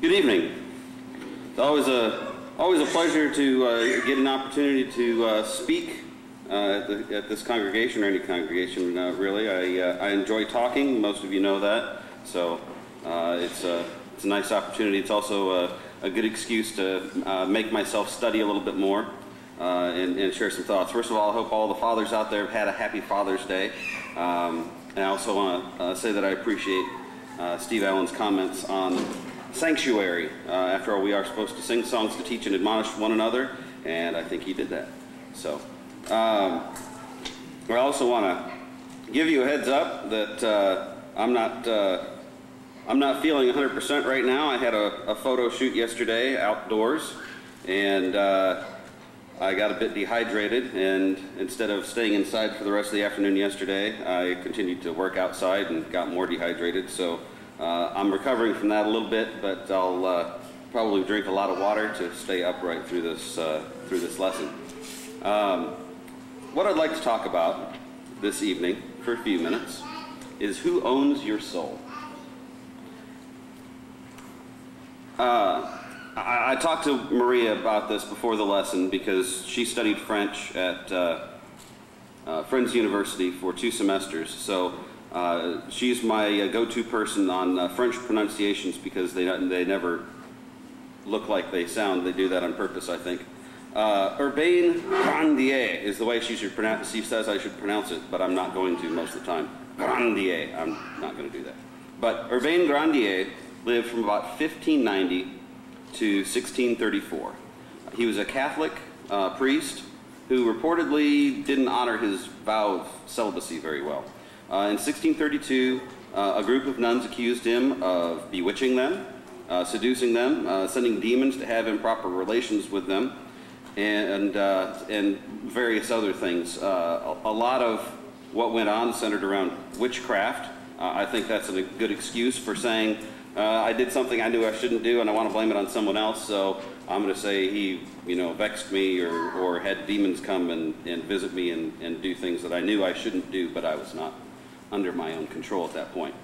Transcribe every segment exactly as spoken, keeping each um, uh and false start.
Good evening. It's always a, always a pleasure to uh, get an opportunity to uh, speak uh, at, the, at this congregation, or any congregation, uh, really. I, uh, I enjoy talking. Most of you know that. So uh, it's, a, it's a nice opportunity. It's also a, a good excuse to uh, make myself study a little bit more uh, and, and share some thoughts. First of all, I hope all the fathers out there have had a happy Father's Day. Um, and I also want to uh, say that I appreciate uh, Steve Allen's comments on sanctuary. Uh, after all, we are supposed to sing songs to teach and admonish one another, and I think he did that. So, um, I also want to give you a heads up that uh, I'm not uh, I'm not feeling one hundred percent right now. I had a, a photo shoot yesterday outdoors, and uh, I got a bit dehydrated. And instead of staying inside for the rest of the afternoon yesterday, I continued to work outside and got more dehydrated. So. Uh, I'm recovering from that a little bit, but I'll uh, probably drink a lot of water to stay upright through this uh, through this lesson. Um, what I'd like to talk about this evening for a few minutes is who owns your soul. Uh, I, I talked to Maria about this before the lesson because she studied French at uh, uh, Friends University for two semesters. So. Uh, she's my uh, go-to person on uh, French pronunciations because they, they never look like they sound. They do that on purpose, I think. Uh, Urbain Grandier is the way she, should pronounce, she says I should pronounce it, but I'm not going to most of the time. Grandier, I'm not going to do that. But Urbain Grandier lived from about fifteen ninety to sixteen thirty-four. He was a Catholic uh, priest who reportedly didn't honor his vow of celibacy very well. Uh, in sixteen thirty-two, uh, a group of nuns accused him of bewitching them, uh, seducing them, uh, sending demons to have improper relations with them, and, uh, and various other things. Uh, a, a lot of what went on centered around witchcraft. Uh, I think that's a good excuse for saying, uh, I did something I knew I shouldn't do and I want to blame it on someone else, so I'm going to say he, you know, vexed me or, or had demons come and, and visit me and, and do things that I knew I shouldn't do, but I was not under my own control at that point.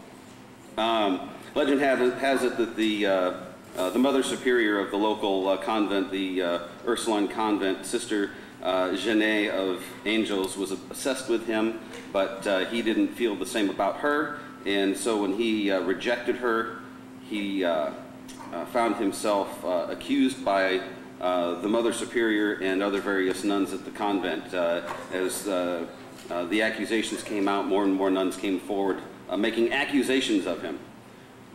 Um, legend have it, has it that the, uh, uh, the Mother Superior of the local uh, convent, the uh, Ursuline Convent, Sister uh, Jeanne of Angels, was obsessed with him, but uh, he didn't feel the same about her, and so when he uh, rejected her, he uh, uh, found himself uh, accused by uh, the Mother Superior and other various nuns at the convent uh, as uh, Uh, the accusations came out, more and more nuns came forward uh, making accusations of him.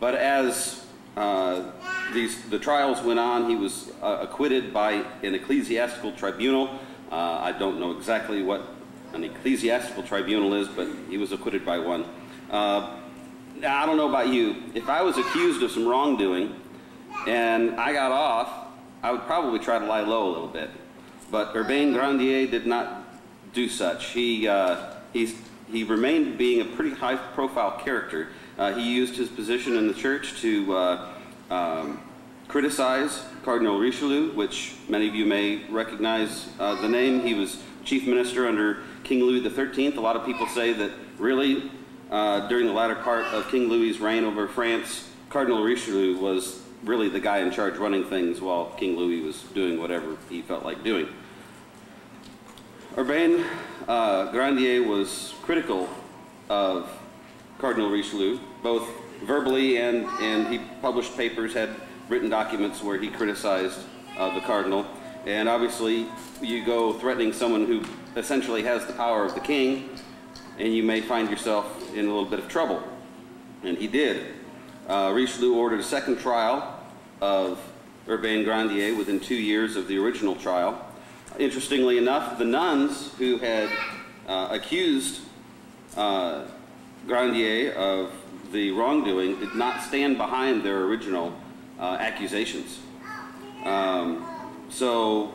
But as uh, these, the trials went on, he was uh, acquitted by an ecclesiastical tribunal. Uh, I don't know exactly what an ecclesiastical tribunal is, but he was acquitted by one. Uh, now, I don't know about you. If I was accused of some wrongdoing and I got off, I would probably try to lie low a little bit. But Urbain Grandier did not do such. He, uh, he's, he remained being a pretty high-profile character. Uh, he used his position in the church to uh, um, criticize Cardinal Richelieu, which many of you may recognize uh, the name. He was chief minister under King Louis the thirteenth. A lot of people say that really uh, during the latter part of King Louis's reign over France, Cardinal Richelieu was really the guy in charge running things while King Louis was doing whatever he felt like doing. Urbain uh, Grandier was critical of Cardinal Richelieu, both verbally and, and he published papers, had written documents where he criticized uh, the cardinal. And obviously, you go threatening someone who essentially has the power of the king, and you may find yourself in a little bit of trouble. And he did. Uh, Richelieu ordered a second trial of Urbain Grandier within two years of the original trial. Interestingly enough, the nuns who had uh, accused uh, Grandier of the wrongdoing did not stand behind their original uh, accusations. Um, so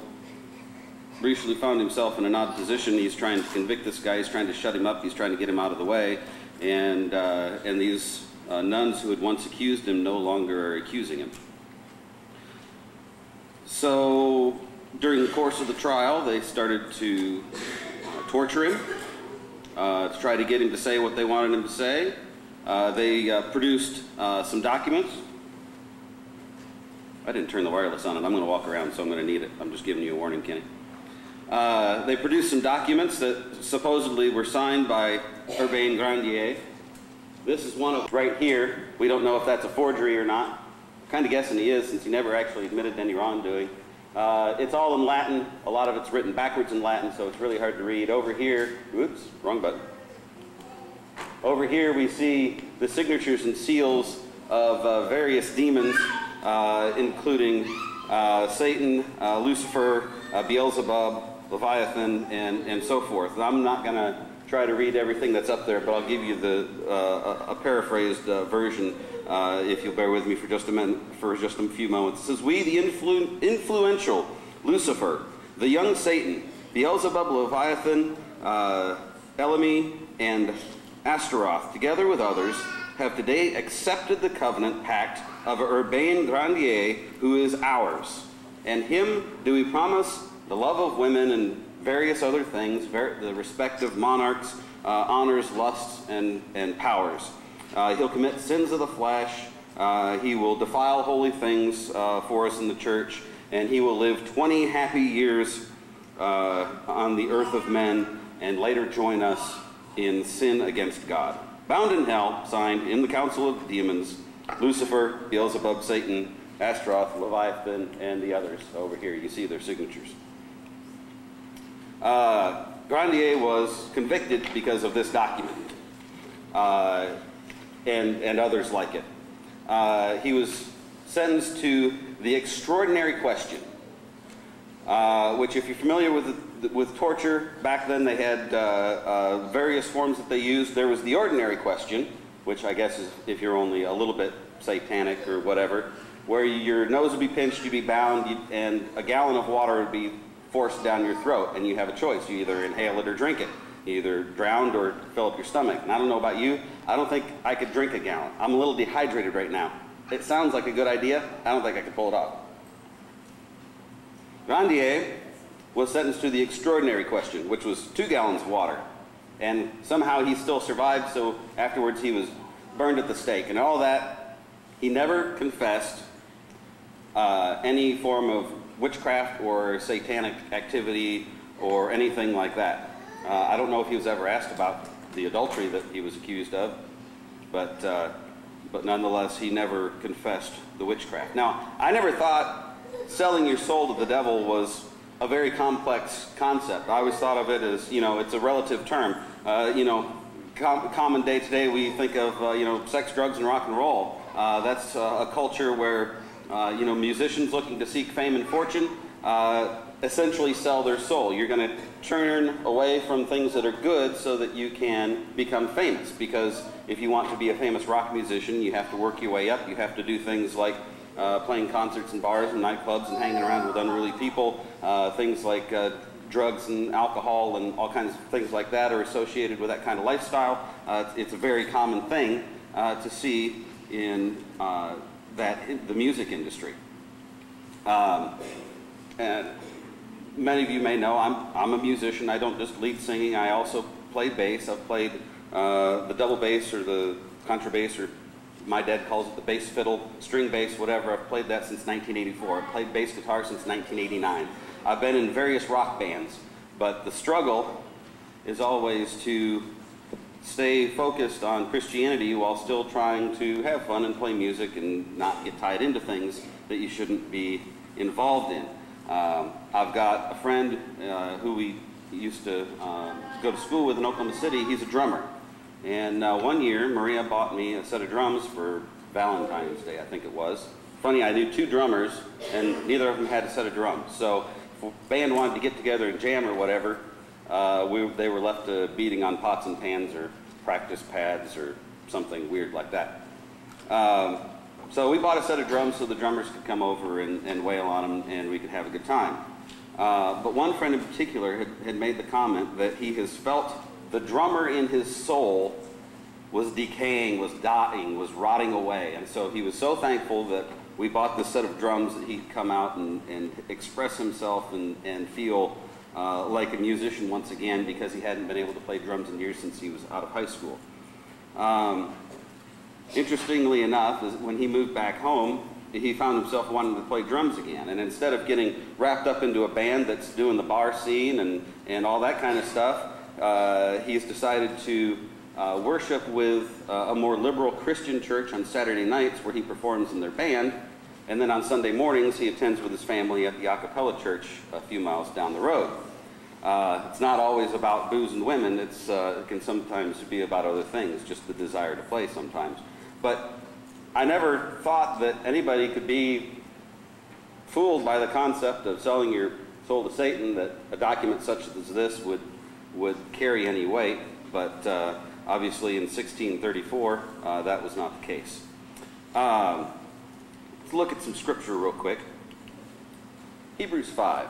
Richelieu found himself in an odd position. He's trying to convict this guy. He's trying to shut him up. He's trying to get him out of the way. And, uh, and these uh, nuns who had once accused him no longer are accusing him. So during the course of the trial, they started to uh, torture him, uh, to try to get him to say what they wanted him to say. Uh, they uh, produced uh, some documents I didn't turn the wireless on, and I'm going to walk around, so I'm going to need it. I'm just giving you a warning, Kenny. Uh, they produced some documents that supposedly were signed by Urbain Grandier. This is one of right here. We don't know if that's a forgery or not. I'm kind of guessing he is, since he never actually admitted to any wrongdoing. Uh, it's all in Latin. A lot of it's written backwards in Latin, so it's really hard to read. Over here, oops, wrong button. Over here we see the signatures and seals of uh, various demons, uh, including uh, Satan, uh, Lucifer, uh, Beelzebub, Leviathan, and, and so forth. And I'm not going to try to read everything that's up there, but I'll give you the uh, a, a paraphrased uh, version uh, if you'll bear with me for just a minute, for just a few moments. It says, "We, the influ influential Lucifer, the young Satan, Beelzebub, Leviathan, uh, Elemi, and Astaroth, together with others, have today accepted the covenant pact of Urbain Grandier, who is ours. And him do we promise the love of women and various other things, ver the respect of monarchs, uh, honors, lusts, and, and powers. Uh, he'll commit sins of the flesh, uh, he will defile holy things uh, for us in the church, and he will live twenty happy years uh, on the earth of men, and later join us in sin against God. Bound in hell, signed in the council of the demons, Lucifer, Beelzebub, Satan, Astaroth, Leviathan, and the others." Over here, you see their signatures. Uh, Grandier was convicted because of this document, uh, and, and others like it. Uh, he was sentenced to the extraordinary question, uh, which, if you're familiar with the with torture, back then they had uh, uh, various forms that they used. There was the ordinary question, which I guess is if you're only a little bit satanic or whatever, where your nose would be pinched, you'd be bound, you'd, and a gallon of water would be forced down your throat, and you have a choice. You either inhale it or drink it. You either drowned or fill up your stomach. And I don't know about you, I don't think I could drink a gallon. I'm a little dehydrated right now. It sounds like a good idea. I don't think I could pull it off. Grandier was sentenced to the extraordinary question, which was two gallons of water. And somehow he still survived, so afterwards he was burned at the stake. And all that, he never confessed uh, any form of witchcraft or satanic activity or anything like that. Uh, I don't know if he was ever asked about the adultery that he was accused of, but, uh, but nonetheless, he never confessed the witchcraft. Now, I never thought selling your soul to the devil was a very complex concept. I always thought of it as, you know, it's a relative term. Uh, you know, com common day today we think of, uh, you know, sex, drugs, and rock and roll. Uh, that's uh, a culture where, uh, you know, musicians looking to seek fame and fortune uh, essentially sell their soul. You're going to turn away from things that are good so that you can become famous, because if you want to be a famous rock musician, you have to work your way up. You have to do things like Uh, playing concerts and bars and nightclubs and hanging around with unruly people. Uh, things like uh, drugs and alcohol and all kinds of things like that are associated with that kind of lifestyle. Uh, it's, it's a very common thing uh, to see in uh, that in the music industry. Um, and many of you may know I'm, I'm a musician. I don't just lead singing. I also play bass. I've played uh, the double bass or the contrabass, or my dad calls it the bass fiddle, string bass, whatever. I've played that since nineteen eighty-four. I've played bass guitar since nineteen eighty-nine. I've been in various rock bands, but the struggle is always to stay focused on Christianity while still trying to have fun and play music and not get tied into things that you shouldn't be involved in. Um, I've got a friend uh, who we used to uh, go to school with in Oklahoma City. He's a drummer. And uh, one year, Maria bought me a set of drums for Valentine's Day, I think it was. Funny, I knew two drummers, and neither of them had a set of drums. So if a band wanted to get together and jam or whatever, uh, we, they were left to beating on pots and pans or practice pads or something weird like that. Um, so we bought a set of drums so the drummers could come over and, and wail on them, and we could have a good time. Uh, but one friend in particular had, had made the comment that he has felt the drummer in his soul was decaying, was dying, was rotting away. And so he was so thankful that we bought this set of drums that he'd come out and, and express himself and, and feel uh, like a musician once again, because he hadn't been able to play drums in years since he was out of high school. Um, interestingly enough, when he moved back home, he found himself wanting to play drums again. And instead of getting wrapped up into a band that's doing the bar scene and, and all that kind of stuff, uh, he's decided to uh, worship with uh, a more liberal Christian church on Saturday nights where he performs in their band. And then on Sunday mornings, he attends with his family at the a cappella church a few miles down the road. Uh, it's not always about booze and women. It's, uh, it can sometimes be about other things, just the desire to play sometimes. But I never thought that anybody could be fooled by the concept of selling your soul to Satan, that a document such as this would, would carry any weight. But uh, obviously in sixteen thirty-four, uh, that was not the case. Um, let's look at some scripture real quick. Hebrews five.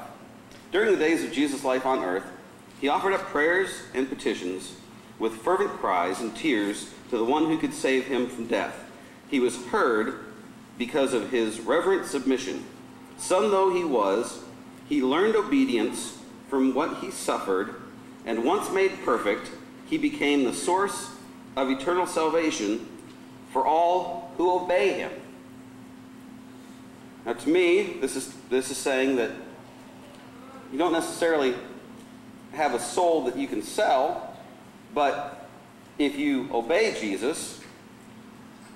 During the days of Jesus' life on earth, he offered up prayers and petitions with fervent cries and tears to the one who could save him from death. He was heard because of his reverent submission. Son though he was, he learned obedience from what he suffered, and once made perfect, he became the source of eternal salvation for all who obey him. Now to me, this is, this is saying that you don't necessarily have a soul that you can sell, but if you obey Jesus,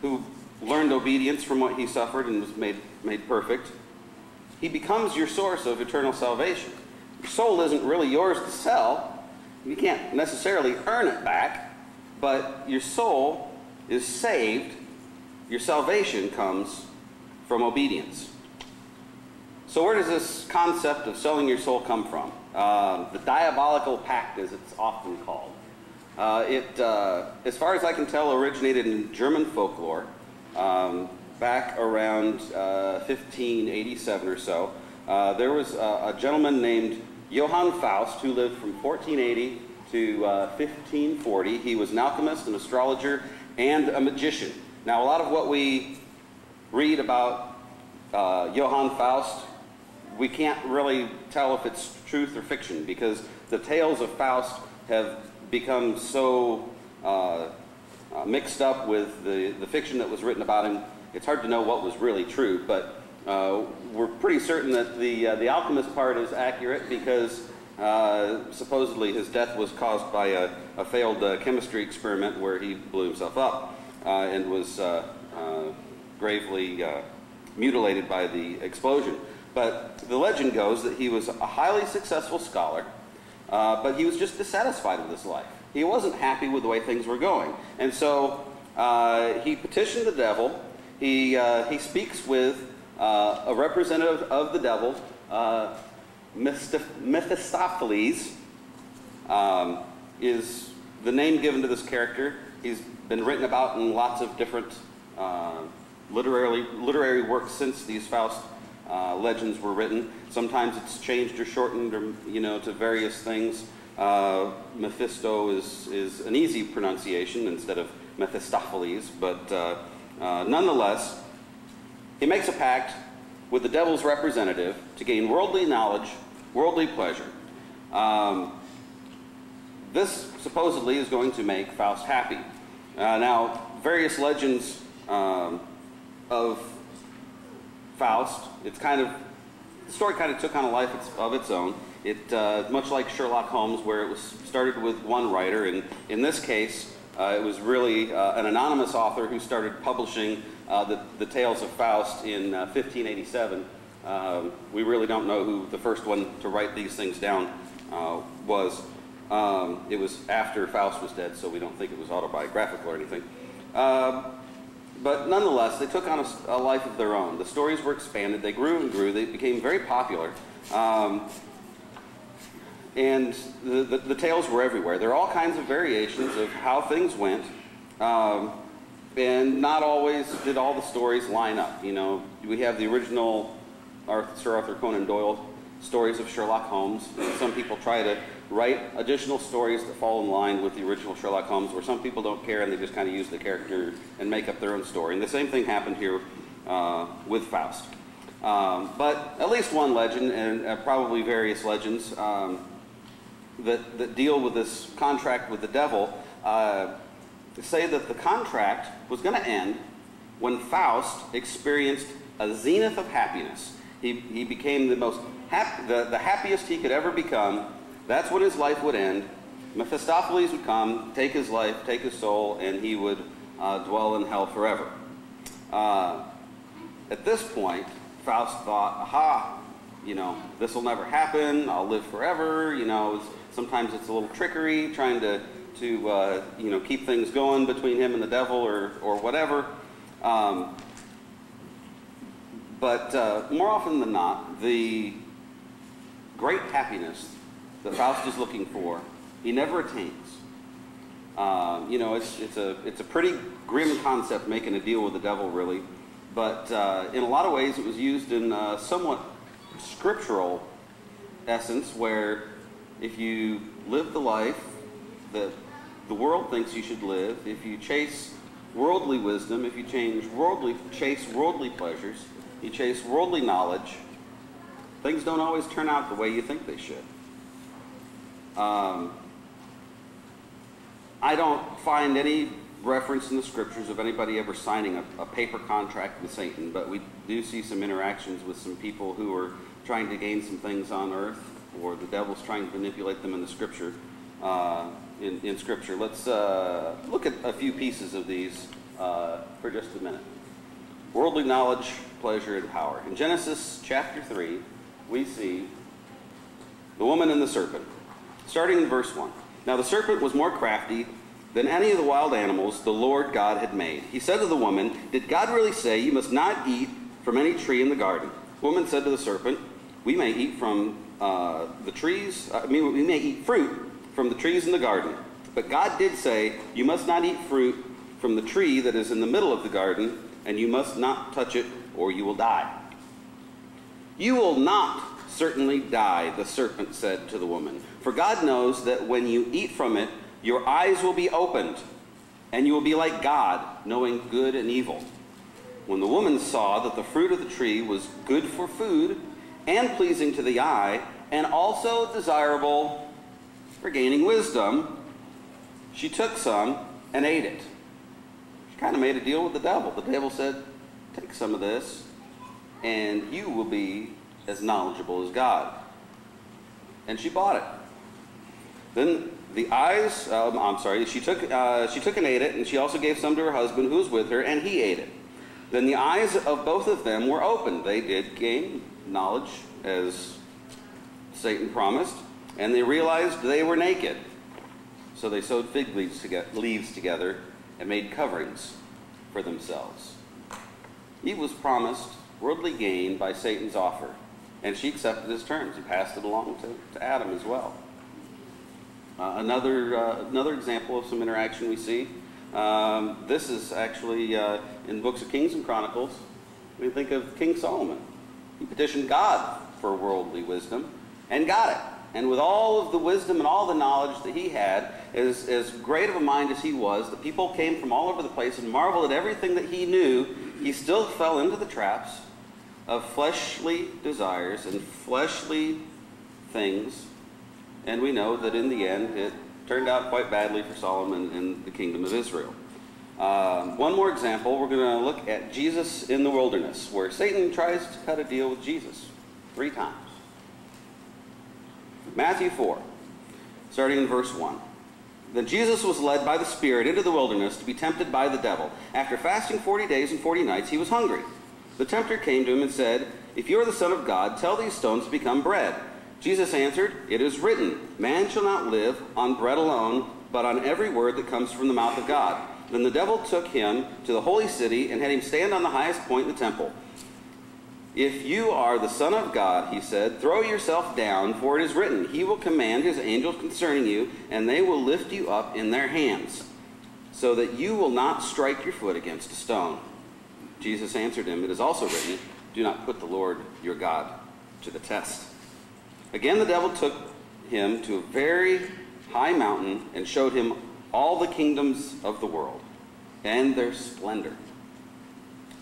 who learned obedience from what he suffered and was made, made perfect, he becomes your source of eternal salvation. Your soul isn't really yours to sell. You can't necessarily earn it back, but your soul is saved. Your salvation comes from obedience. So where does this concept of selling your soul come from? Uh, the diabolical pact, as it's often called. Uh, it, uh, as far as I can tell, originated in German folklore um, back around uh, fifteen eighty-seven or so. Uh, there was uh, a gentleman named Johann Faust who lived from fourteen eighty to uh, fifteen forty. He was an alchemist, an astrologer, and a magician. Now, a lot of what we read about uh, Johann Faust, we can't really tell if it's truth or fiction, because the tales of Faust have become so uh, uh, mixed up with the, the fiction that was written about him, it's hard to know what was really true. But uh, we're pretty certain that the, uh, the alchemist part is accurate, because uh, supposedly his death was caused by a, a failed uh, chemistry experiment where he blew himself up uh, and was uh, uh, gravely uh, mutilated by the explosion. But the legend goes that he was a highly successful scholar, uh, but he was just dissatisfied with his life. He wasn't happy with the way things were going. And so uh, he petitioned the devil. He, uh, he speaks with uh, a representative of the devil, uh, Mephistopheles um, is the name given to this character. He's been written about in lots of different uh, literary, literary works since these Faust Uh, legends were written. Sometimes it's changed or shortened, or you know, to various things. Uh, Mephisto is is an easy pronunciation instead of Mephistopheles, but uh, uh, nonetheless, he makes a pact with the devil's representative to gain worldly knowledge, worldly pleasure. Um, this supposedly is going to make Faust happy. Uh, now, various legends um, of Faust, it's kind of, the story kind of took on a life of its own. It, uh, much like Sherlock Holmes, where it was started with one writer, and in this case, uh, it was really uh, an anonymous author who started publishing uh, the, the tales of Faust in uh, fifteen eighty-seven. Um, we really don't know who the first one to write these things down uh, was. Um, it was after Faust was dead, so we don't think it was autobiographical or anything. Uh, But nonetheless, they took on a, a life of their own. The stories were expanded. They grew and grew. They became very popular. Um, and the, the, the tales were everywhere. There are all kinds of variations of how things went. Um, and not always did all the stories line up. You know, we have the original Arthur, Sir Arthur Conan Doyle stories of Sherlock Holmes. Some people try to write additional stories that fall in line with the original Sherlock Holmes, where some people don't care and they just kind of use the character and make up their own story. And the same thing happened here uh, with Faust. Um, but at least one legend, and uh, probably various legends, um, that, that deal with this contract with the devil, uh, say that the contract was going to end when Faust experienced a zenith of happiness. He, he became the, most hap the, the happiest he could ever become. That's when his life would end. Mephistopheles would come, take his life, take his soul, and he would uh, dwell in hell forever. Uh, at this point, Faust thought, aha, you know, this will never happen, I'll live forever, you know, it's, sometimes it's a little trickery, trying to, to uh, you know, keep things going between him and the devil or, or whatever. Um, but uh, more often than not, the great happiness that Faust is looking for, he never attains. Uh, you know, it's, it's, a, it's a pretty grim concept, making a deal with the devil, really. But uh, in a lot of ways, it was used in a somewhat scriptural essence, where if you live the life that the world thinks you should live, if you chase worldly wisdom, if you change worldly, chase worldly pleasures, you chase worldly knowledge, things don't always turn out the way you think they should. Um, I don't find any reference in the scriptures of anybody ever signing a, a paper contract with Satan, but we do see some interactions with some people who are trying to gain some things on earth, or the devil's trying to manipulate them in the scripture. Uh, in, in scripture, let's uh, look at a few pieces of these uh, for just a minute. Worldly knowledge, pleasure, and power. In Genesis chapter three, we see the woman and the serpent. Starting in verse one. Now the serpent was more crafty than any of the wild animals the Lord God had made. He said to the woman, "Did God really say you must not eat from any tree in the garden?" The woman said to the serpent, "We may eat from uh, the trees. I mean, we may eat fruit from the trees in the garden, but God did say you must not eat fruit from the tree that is in the middle of the garden, and you must not touch it, or you will die." "You will not certainly die," the serpent said to the woman, "for God knows that when you eat from it, your eyes will be opened, and you will be like God, knowing good and evil." When the woman saw that the fruit of the tree was good for food, and pleasing to the eye, and also desirable for gaining wisdom, she took some and ate it. She kind of made a deal with the devil. The devil said, "Take some of this, and you will be as knowledgeable as God." And she bought it. Then the eyes, um, I'm sorry, she took, uh, she took and ate it, and she also gave some to her husband who was with her, and he ate it. Then the eyes of both of them were opened. They did gain knowledge, as Satan promised, and they realized they were naked. So they sewed fig leaves together, leaves together and made coverings for themselves. Eve was promised worldly gain by Satan's offer, and she accepted his terms. He passed it along to, to Adam as well. Uh, another, uh, another example of some interaction we see. Um, this is actually uh, in books of Kings and Chronicles. We think of King Solomon. He petitioned God for worldly wisdom and got it. And with all of the wisdom and all the knowledge that he had, as, as great of a mind as he was, the people came from all over the place and marveled at everything that he knew. He still fell into the traps of fleshly desires and fleshly things, and we know that in the end it turned out quite badly for Solomon and the kingdom of Israel. Uh, one more example, we're going to look at Jesus in the wilderness, where Satan tries to cut a deal with Jesus three times. Matthew four, starting in verse one. Then Jesus was led by the Spirit into the wilderness to be tempted by the devil. After fasting forty days and forty nights, he was hungry. The tempter came to him and said, "If you are the Son of God, tell these stones to become bread." Jesus answered, "It is written, man shall not live on bread alone, but on every word that comes from the mouth of God." Then the devil took him to the holy city and had him stand on the highest point in the temple. "If you are the Son of God," he said, "throw yourself down, for it is written, he will command his angels concerning you, and they will lift you up in their hands, so that you will not strike your foot against a stone." Jesus answered him, "It is also written, do not put the Lord your God to the test." Again the devil took him to a very high mountain and showed him all the kingdoms of the world and their splendor.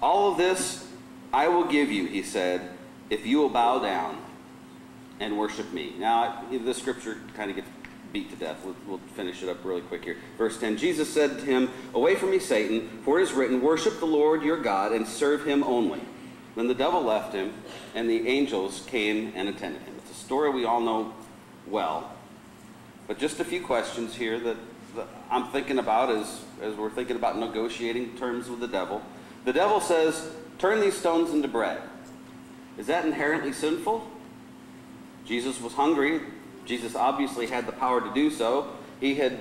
"All of this I will give you," he said, "if you will bow down and worship me." Now, this scripture kind of gets beat to death. We'll, we'll finish it up really quick here. Verse ten, Jesus said to him, "Away from me, Satan, for it is written, worship the Lord your God and serve him only." Then the devil left him, and the angels came and attended him. It's a story we all know well, but just a few questions here that, that I'm thinking about as, as we're thinking about negotiating terms with the devil. The devil says, turn these stones into bread. Is that inherently sinful? Jesus was hungry. Jesus obviously had the power to do so. He had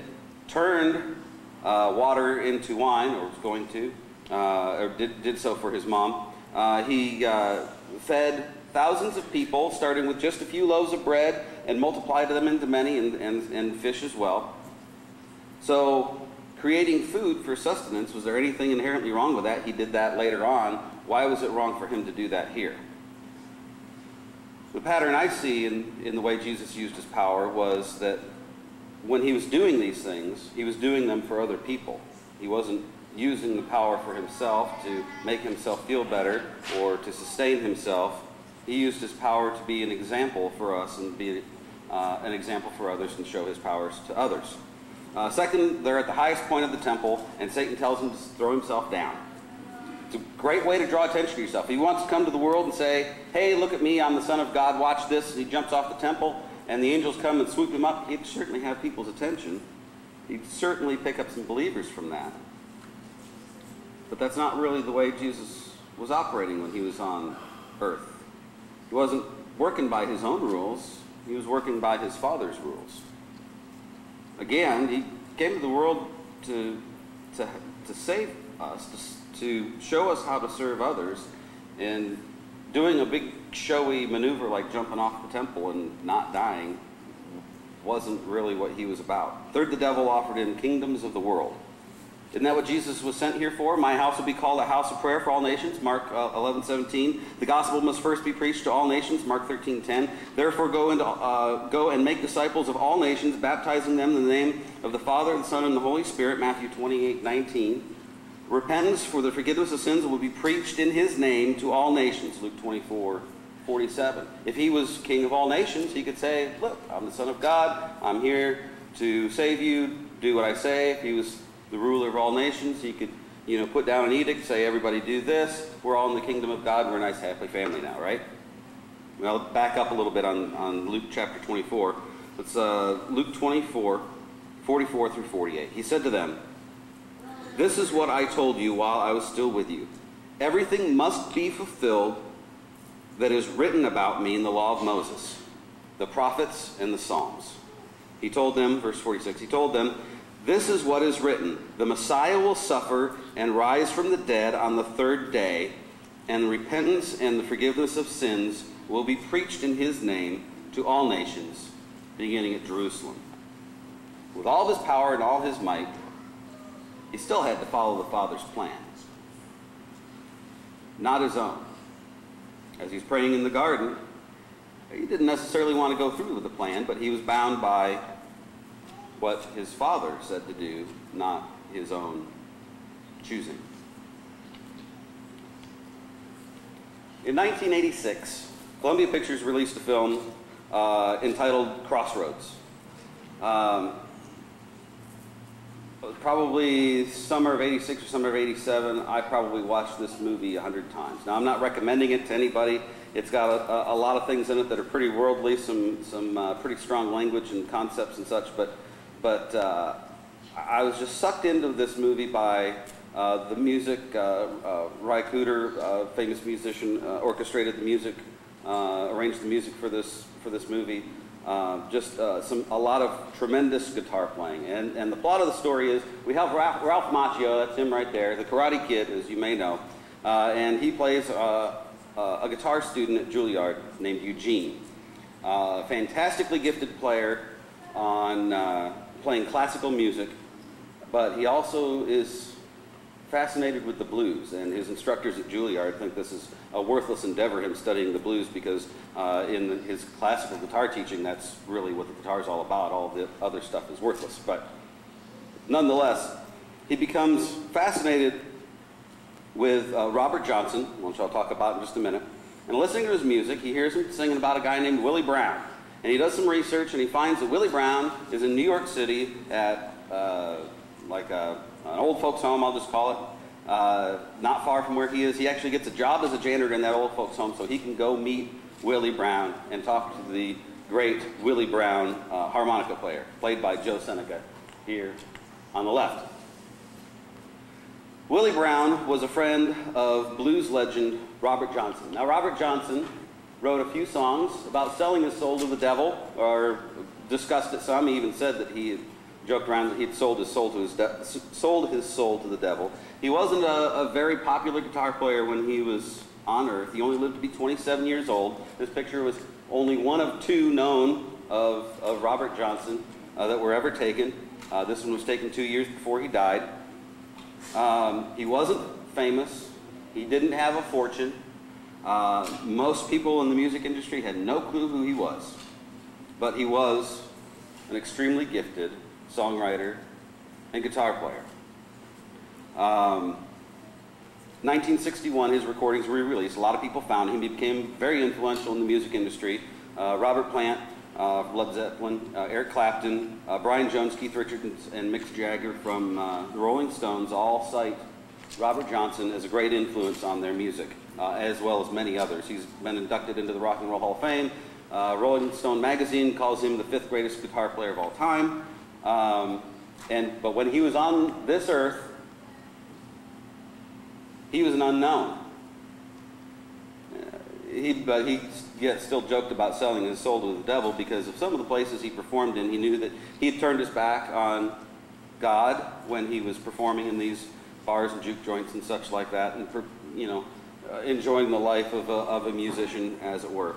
turned uh, water into wine, or was going to, uh, or did, did so for his mom. Uh, he uh, fed thousands of people, starting with just a few loaves of bread, and multiplied them into many, and, and, and fish as well. So, creating food for sustenance, was there anything inherently wrong with that? He did that later on. Why was it wrong for him to do that here? The pattern I see in, in the way Jesus used his power was that when he was doing these things, he was doing them for other people. He wasn't using the power for himself to make himself feel better or to sustain himself. He used his power to be an example for us and be uh, an example for others and show his powers to others. Uh, second, they're at the highest point of the temple, and Satan tells him to throw himself down. It's a great way to draw attention to yourself. He wants to come to the world and say, hey, look at me, I'm the Son of God, watch this. And he jumps off the temple, and the angels come and swoop him up. He'd certainly have people's attention. He'd certainly pick up some believers from that. But that's not really the way Jesus was operating when he was on earth. He wasn't working by his own rules. He was working by his Father's rules. Again, he came to the world to, to, to save us, to, to show us how to serve others. And doing a big showy maneuver like jumping off the temple and not dying wasn't really what he was about. Third, the devil offered him kingdoms of the world. Isn't that what Jesus was sent here for? My house will be called a house of prayer for all nations, Mark eleven seventeen. The gospel must first be preached to all nations, Mark thirteen ten. Therefore go, into, uh, go and make disciples of all nations, baptizing them in the name of the Father, the Son, and the Holy Spirit, Matthew twenty-eight nineteen. Repentance for the forgiveness of sins will be preached in his name to all nations, Luke twenty-four forty-seven. If he was king of all nations, he could say, look, I'm the Son of God, I'm here to save you, do what I say. If he was the ruler of all nations, he could, you know, put down an edict, say everybody do this, we're all in the kingdom of God, we're a nice happy family now, right? Well, back up a little bit on, on Luke chapter twenty-four. It's uh, Luke twenty-four, forty-four through forty-eight. He said to them, this is what I told you while I was still with you. Everything must be fulfilled that is written about me in the law of Moses, the prophets, and the Psalms. He told them, verse forty-six, he told them, this is what is written, the Messiah will suffer and rise from the dead on the third day, and repentance and the forgiveness of sins will be preached in his name to all nations, beginning at Jerusalem. With all of his power and all his might, he still had to follow the Father's plans, not his own. As he's praying in the garden, he didn't necessarily want to go through with the plan, but he was bound by what his Father said to do, not his own choosing. In nineteen eighty-six, Columbia Pictures released a film uh, entitled Crossroads. Um, probably summer of eighty-six or summer of eighty-seven, I probably watched this movie a hundred times. Now, I'm not recommending it to anybody. It's got a, a lot of things in it that are pretty worldly, some, some uh, pretty strong language and concepts and such, but But uh, I was just sucked into this movie by uh, the music. Uh, uh, Ry Cooder, uh, famous musician, uh, orchestrated the music, uh, arranged the music for this for this movie. Uh, just uh, some a lot of tremendous guitar playing. And and the plot of the story is we have Ralph, Ralph Macchio, that's him right there, the Karate Kid, as you may know, uh, and he plays uh, uh, a guitar student at Juilliard named Eugene, a uh, fantastically gifted player on. Uh, playing classical music, but he also is fascinated with the blues, and his instructors at Juilliard think this is a worthless endeavor, him studying the blues, because uh, in his classical guitar teaching, that's really what the guitar is all about. All the other stuff is worthless, but nonetheless, he becomes fascinated with uh, Robert Johnson, which I'll talk about in just a minute, and listening to his music, he hears him singing about a guy named Willie Brown. And he does some research, and he finds that Willie Brown is in New York City at uh, like a, an old folks' home, I'll just call it, uh, not far from where he is. He actually gets a job as a janitor in that old folks' home so he can go meet Willie Brown and talk to the great Willie Brown uh, harmonica player, played by Joe Seneca here on the left. Willie Brown was a friend of blues legend Robert Johnson. Now, Robert Johnson wrote a few songs about selling his soul to the devil, or discussed it some. He even said that he had joked around that he'd sold his soul to his de sold his soul to the devil. He wasn't a, a very popular guitar player when he was on Earth. He only lived to be twenty-seven years old. This picture was only one of two known of, of Robert Johnson uh, that were ever taken. Uh, this one was taken two years before he died. Um, he wasn't famous. He didn't have a fortune. Uh, most people in the music industry had no clue who he was. But he was an extremely gifted songwriter and guitar player. Um, nineteen sixty-one, his recordings were re-released. A lot of people found him. He became very influential in the music industry. Uh, Robert Plant, uh, Led Zeppelin, uh, Eric Clapton, uh, Brian Jones, Keith Richards, and Mick Jagger from uh, the Rolling Stones all cite Robert Johnson as a great influence on their music, uh, as well as many others. He's been inducted into the Rock and Roll Hall of Fame. Uh, Rolling Stone magazine calls him the fifth greatest guitar player of all time. Um, and, but when he was on this earth, he was an unknown. Uh, he, but he yeah, still joked about selling his soul to the devil because of some of the places he performed in. He knew that he had turned his back on God when he was performing in these bars and juke joints and such like that, and per, you know, uh, enjoying the life of a, of a musician, as it were.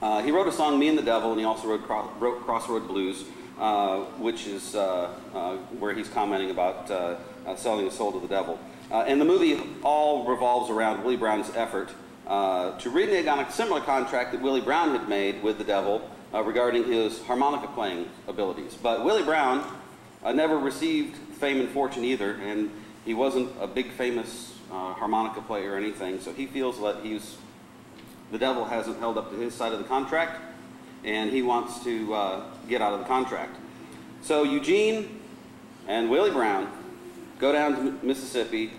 Uh, he wrote a song, Me and the Devil, and he also wrote, Cro wrote Crossroad Blues, uh, which is uh, uh, where he's commenting about uh, uh, selling his soul to the devil. Uh, and the movie all revolves around Willie Brown's effort uh, to renege on a similar contract that Willie Brown had made with the devil uh, regarding his harmonica playing abilities. But Willie Brown uh, never received fame and fortune either, and he wasn't a big famous uh, harmonica player or anything, so he feels that he's the devil hasn't held up to his side of the contract, and he wants to uh, get out of the contract. So Eugene and Willie Brown go down to Mississippi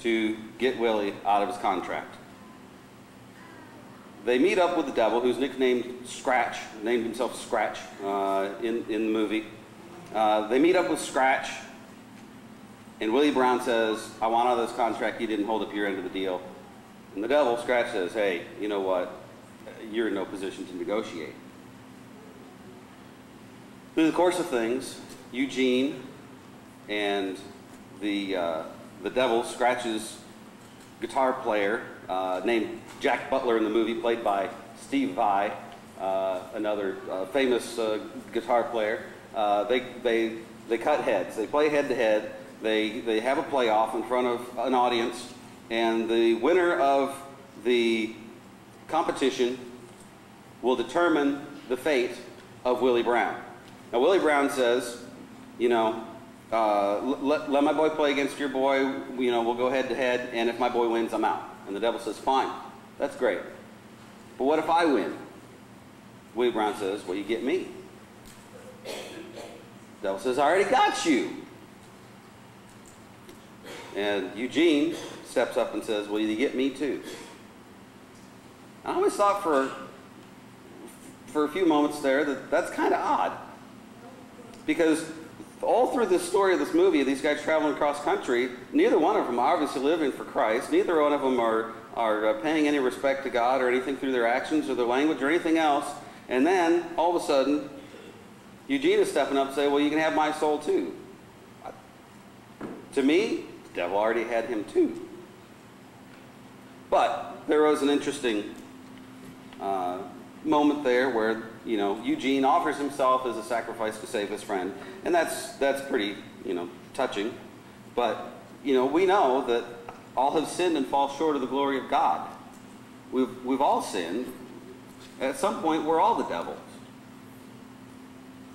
to get Willie out of his contract. They meet up with the devil, who's nicknamed Scratch, named himself Scratch uh, in, in the movie. Uh, they meet up with Scratch, and Willie Brown says, I want out of this contract, you didn't hold up your end of the deal. And the devil, Scratch, says, hey, you know what? You're in no position to negotiate. Through the course of things, Eugene and the, uh, the devil, Scratch's guitar player, uh, named Jack Butler in the movie, played by Steve Vai, uh, another uh, famous uh, guitar player, uh, they, they, they cut heads. They play head-to-head. They, they have a playoff in front of an audience. And the winner of the competition will determine the fate of Willie Brown. Now, Willie Brown says, you know, uh, let, let my boy play against your boy. You know, we'll go head to head, and if my boy wins, I'm out. And the devil says, fine, that's great. But what if I win? Willie Brown says, well, you get me. The devil says, I already got you. And Eugene steps up and says, well, you get me too. I always thought for, for a few moments there that that's kind of odd. Because all through this story of this movie, these guys traveling across country, neither one of them are obviously living for Christ. Neither one of them are, are paying any respect to God or anything through their actions or their language or anything else. And then, all of a sudden, Eugene is stepping up and saying, well, you can have my soul too. To me, the devil already had him too. But there was an interesting uh, moment there where, you know, Eugene offers himself as a sacrifice to save his friend. And that's, that's pretty, you know, touching. But, you know, we know that all have sinned and fall short of the glory of God. We've, we've all sinned. At some point, we're all the devils.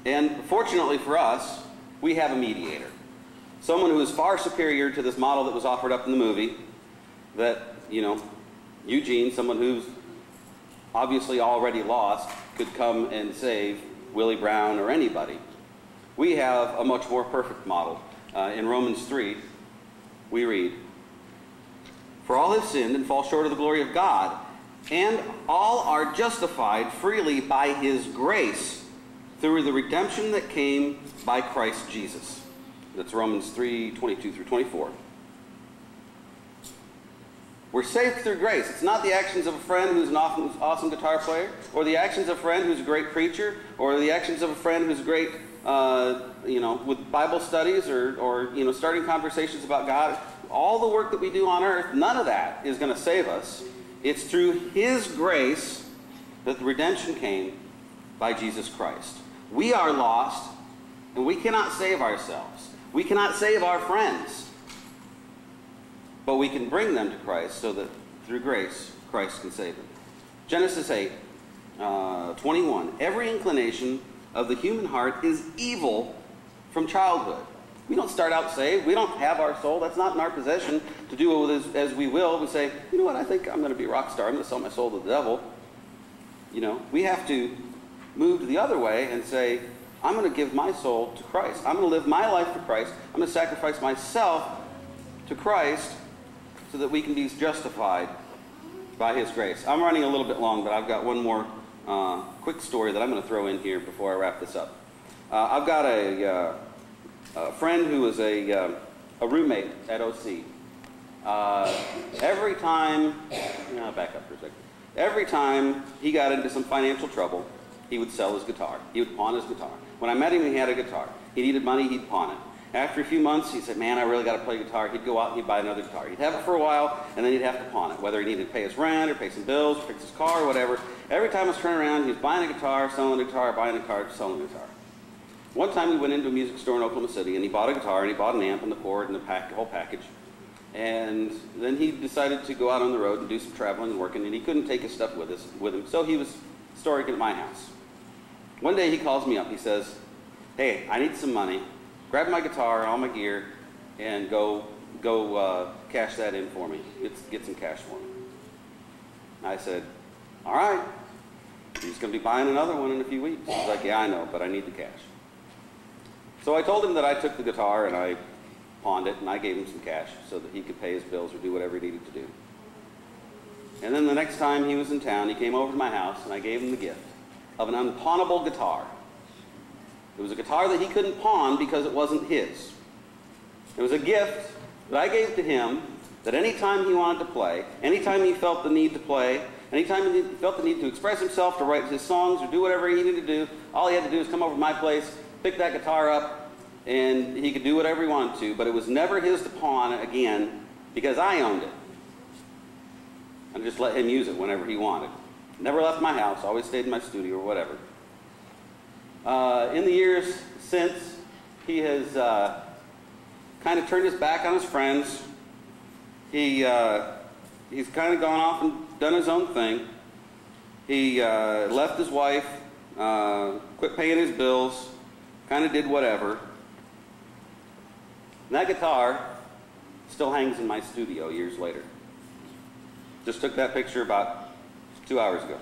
And fortunately for us, we have a mediator. Someone who is far superior to this model that was offered up in the movie that, you know, Eugene, someone who's obviously already lost, could come and save Willie Brown or anybody. We have a much more perfect model. Uh, in Romans three, we read, For all have sinned and fall short of the glory of God, and all are justified freely by his grace through the redemption that came by Christ Jesus. That's Romans three, twenty-two through twenty-four. We're saved through grace. It's not the actions of a friend who's an awesome, awesome guitar player, or the actions of a friend who's a great preacher, or the actions of a friend who's great, uh, you know, with Bible studies, or, or, you know, starting conversations about God. All the work that we do on earth, none of that is going to save us. It's through his grace that the redemption came by Jesus Christ. We are lost, and we cannot save ourselves. We cannot save our friends. But we can bring them to Christ so that through grace, Christ can save them. Genesis eight, twenty-one. Every inclination of the human heart is evil from childhood. We don't start out saved. We don't have our soul. That's not in our possession to do it as, as we will. We say, you know what, I think I'm going to be a rock star. I'm going to sell my soul to the devil. You know, we have to move the other way and say, I'm going to give my soul to Christ. I'm going to live my life for Christ. I'm going to sacrifice myself to Christ so that we can be justified by his grace. I'm running a little bit long, but I've got one more uh, quick story that I'm going to throw in here before I wrap this up. Uh, I've got a... Uh, A friend who was a, uh, a roommate at O C. Uh, every time, no, back up for a second. Every time he got into some financial trouble, he would sell his guitar. He would pawn his guitar. When I met him, he had a guitar. He needed money, he'd pawn it. After a few months, he said, man, I really got to play guitar. He'd go out and he'd buy another guitar. He'd have it for a while, and then he'd have to pawn it, whether he needed to pay his rent or pay some bills or fix his car or whatever. Every time I was turning around, he was buying a guitar, selling a guitar, buying a guitar, selling a guitar. One time we went into a music store in Oklahoma City, and he bought a guitar, and he bought an amp, and the cord, and the, pack, the whole package. And then he decided to go out on the road and do some traveling and working, and he couldn't take his stuff with, us, with him, so he was storing it at my house. One day he calls me up. He says, hey, I need some money. Grab my guitar, all my gear, and go, go uh, cash that in for me. Get, get some cash for me. I said, all right. He's going to be buying another one in a few weeks. He's like, yeah, I know, but I need the cash. So I told him that I took the guitar and I pawned it, and I gave him some cash so that he could pay his bills or do whatever he needed to do. And then the next time he was in town, he came over to my house, and I gave him the gift of an unpawnable guitar. It was a guitar that he couldn't pawn because it wasn't his. It was a gift that I gave to him that any time he wanted to play, any time he felt the need to play, anytime he felt the need to express himself, to write his songs or do whatever he needed to do, all he had to do was come over to my place, pick that guitar up, and he could do whatever he wanted to, but it was never his to pawn again because I owned it. I just let him use it whenever he wanted. Never left my house, always stayed in my studio or whatever. Uh, in the years since, he has uh, kind of turned his back on his friends. He, uh, he's kind of gone off and done his own thing. He uh, left his wife, uh, quit paying his bills, kind of did whatever. And that guitar still hangs in my studio years later. Just took that picture about two hours ago.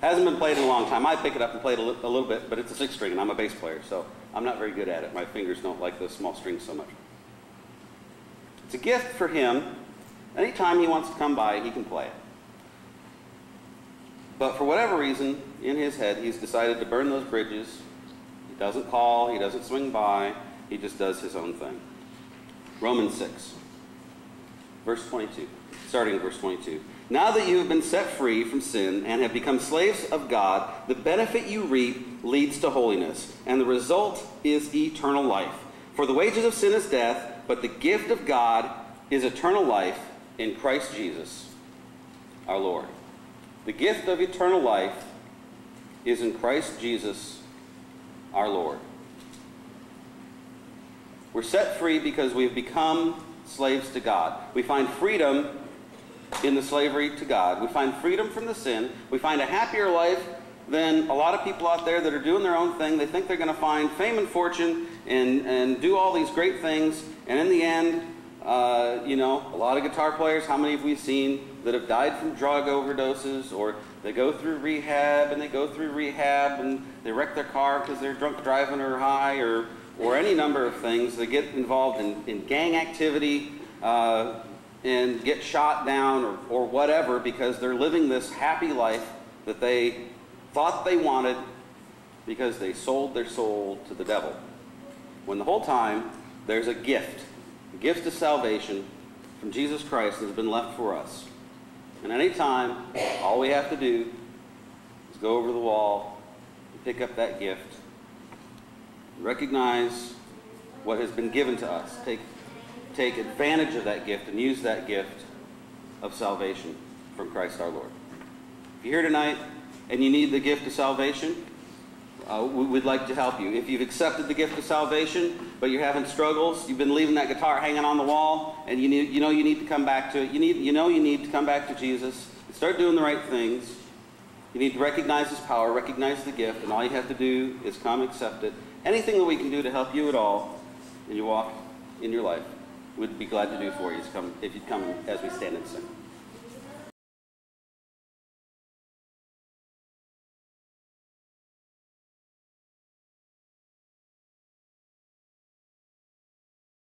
Hasn't been played in a long time. I pick it up and play it a, li a little bit, but it's a six string and I'm a bass player, so I'm not very good at it. My fingers don't like those small strings so much. It's a gift for him. Anytime he wants to come by, he can play it. But for whatever reason, in his head, he's decided to burn those bridges. He doesn't call, he doesn't swing by, he just does his own thing. Romans six, verse twenty-two, starting at verse twenty-two. Now that you have been set free from sin and have become slaves of God, the benefit you reap leads to holiness, and the result is eternal life. For the wages of sin is death, but the gift of God is eternal life in Christ Jesus, our Lord. The gift of eternal life is in Christ Jesus, our Lord. We're set free because we've become slaves to God. We find freedom in the slavery to God. We find freedom from the sin. We find a happier life than a lot of people out there that are doing their own thing. They think they're going to find fame and fortune and, and do all these great things. And in the end, Uh, you know, a lot of guitar players, how many have we seen that have died from drug overdoses, or they go through rehab and they go through rehab and they wreck their car because they're drunk driving or high, or, or any number of things. They get involved in, in gang activity, uh, and get shot down or, or whatever, because they're living this happy life that they thought they wanted because they sold their soul to the devil. When the whole time, there's a gift, a gift of salvation from Jesus Christ that has been left for us. And any time, all we have to do is go over the wall and pick up that gift, recognize what has been given to us, take, take advantage of that gift and use that gift of salvation from Christ our Lord. If you're here tonight and you need the gift of salvation, Uh, we'd like to help you. If you've accepted the gift of salvation, but you're having struggles, you've been leaving that guitar hanging on the wall, and you, need, you know you need to come back to it. You, need, you know you need to come back to Jesus and start doing the right things. You need to recognize His power, recognize the gift, and all you have to do is come accept it. Anything that we can do to help you at all in your walk, in your life, we'd be glad to do for you if you'd come as we stand and sing.